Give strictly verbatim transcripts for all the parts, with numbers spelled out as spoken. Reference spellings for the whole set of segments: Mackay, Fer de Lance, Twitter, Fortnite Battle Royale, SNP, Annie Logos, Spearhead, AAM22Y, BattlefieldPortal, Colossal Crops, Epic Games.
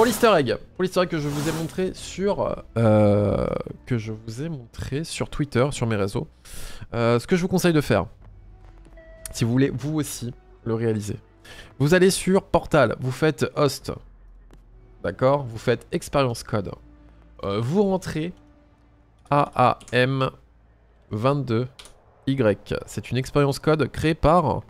Pour l'easter egg, pour l'easter egg que je vous ai montré sur euh, que je vous ai montré sur Twitter, sur mes réseaux, euh, ce que je vous conseille de faire, si vous voulez vous aussi le réaliser, vous allez sur Portal, vous faites Host, d'accord, vous faites Expérience Code, euh, vous rentrez A A M vingt-deux Y, c'est une expérience code créée par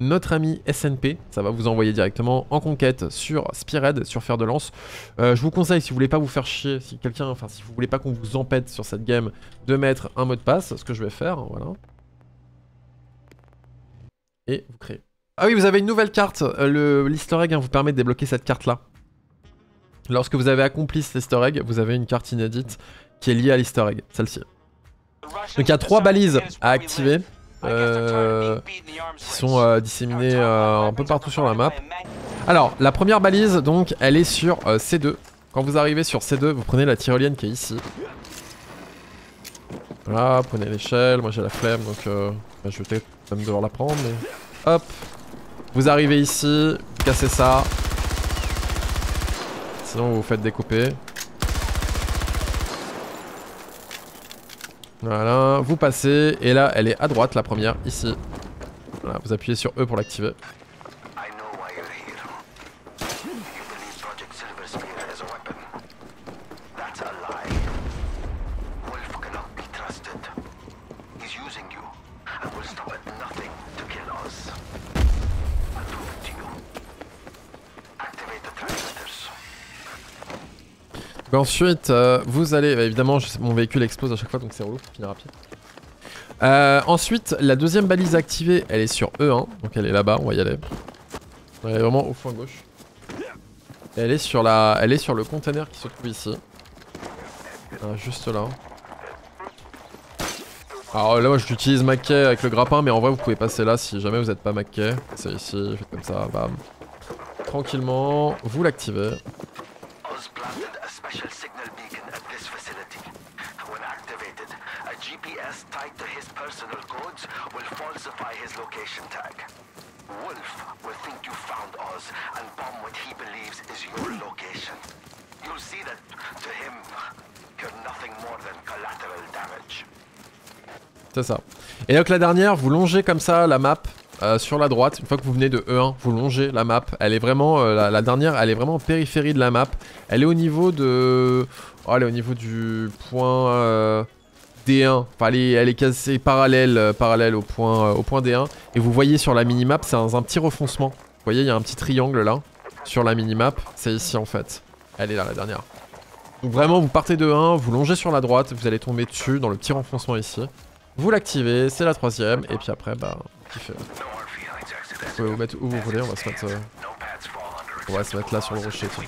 notre ami S N P, ça va vous envoyer directement en conquête sur Spearhead, sur Fer de Lance. Euh, je vous conseille, si vous voulez pas vous faire chier, si quelqu'un, enfin si vous voulez pas qu'on vous empête sur cette game, de mettre un mot de passe, ce que je vais faire, voilà. Et vous créez. Ah oui, vous avez une nouvelle carte, euh, l'easter egg hein, vous permet de débloquer cette carte-là. Lorsque vous avez accompli cet easter egg, vous avez une carte inédite qui est liée à l'easter egg, celle-ci. Donc il y a trois balises à activer. Euh, qui sont euh, disséminés euh, un peu partout sur la map. Alors, la première balise, donc, elle est sur euh, C deux. Quand vous arrivez sur C deux, vous prenez la tyrolienne qui est ici. Voilà, prenez l'échelle. Moi, j'ai la flemme, donc euh, bah, je vais peut-être devoir la prendre. Mais... Hop, vous arrivez ici, vous cassez ça. Sinon, vous vous faites découper. Voilà, vous passez, et là elle est à droite la première, ici. Voilà, vous appuyez sur E pour l'activer. Ensuite, euh, vous allez... Bah, évidemment, je sais, mon véhicule explose à chaque fois, donc c'est relou, faut finir rapide. Euh, ensuite, la deuxième balise activée, elle est sur E un. Donc elle est là-bas, on va y aller. Elle est vraiment au fond gauche. Et elle est sur la... Elle est sur le container qui se trouve ici. Ah, juste là. Alors là, moi, j'utilise Mackay avec le grappin, mais en vrai, vous pouvez passer là si jamais vous n'êtes pas Mackay. C'est ici, faites comme ça, bam. Tranquillement, vous l'activez. C'est ça. Et donc la dernière, vous longez comme ça la map euh, sur la droite. Une fois que vous venez de E un, vous longez la map. Elle est vraiment, euh, la, la dernière, elle est vraiment en périphérie de la map. Elle est au niveau de... Oh, elle est au niveau du point euh, D un. Enfin, elle est, elle est cassée parallèle, euh, parallèle au point, euh, au point D un. Et vous voyez sur la minimap, c'est un, un petit refoncement. Vous voyez, il y a un petit triangle là, sur la minimap. C'est ici en fait. Elle est là, la dernière. Donc vraiment, vous partez de E un, vous longez sur la droite, vous allez tomber dessus dans le petit renfoncement ici. Vous l'activez, c'est la troisième, et puis après, bah, kiffez. Vous pouvez vous mettre où vous voulez, on va se mettre, euh... on va se mettre là sur le rocher. Tout.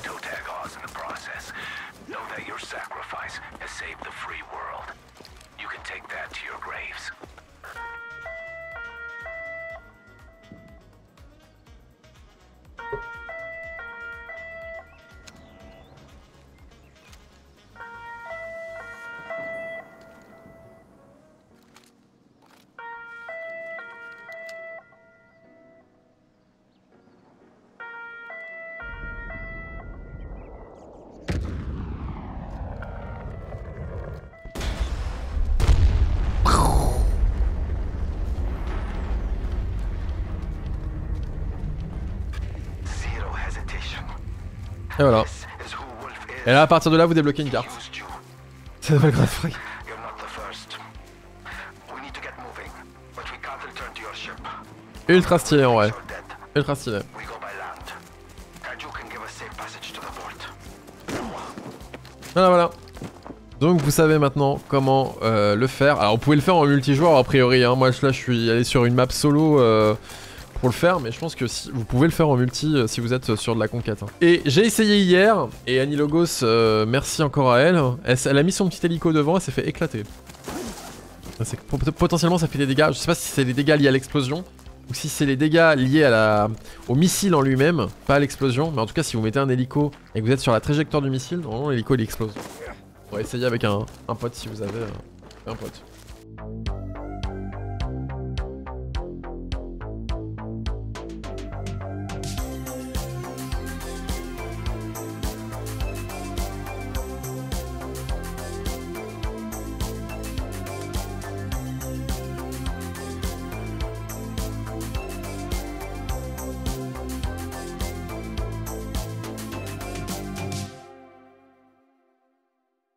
Et voilà. Et là, à partir de là, vous débloquez une carte. C'est pas grave, frère. Ultra stylé en vrai. Ultra stylé. Voilà, voilà. Donc vous savez maintenant comment euh, le faire. Alors vous pouvez le faire en multijoueur a priori. Hein. Moi là, je suis allé sur une map solo. Euh... Pour le faire, mais je pense que si vous pouvez le faire en multi euh, si vous êtes euh, sur de la conquête. Hein. Et j'ai essayé hier, et Annie Logos, euh, merci encore à elle. elle. Elle a mis son petit hélico devant, elle s'est fait éclater. Potentiellement, ça fait des dégâts. Je sais pas si c'est les dégâts liés à l'explosion, ou si c'est les dégâts liés à la... au missile en lui-même, pas à l'explosion. Mais en tout cas, si vous mettez un hélico et que vous êtes sur la trajectoire du missile, normalement l'hélico il explose. On va essayer avec un, un pote si vous avez euh, un pote.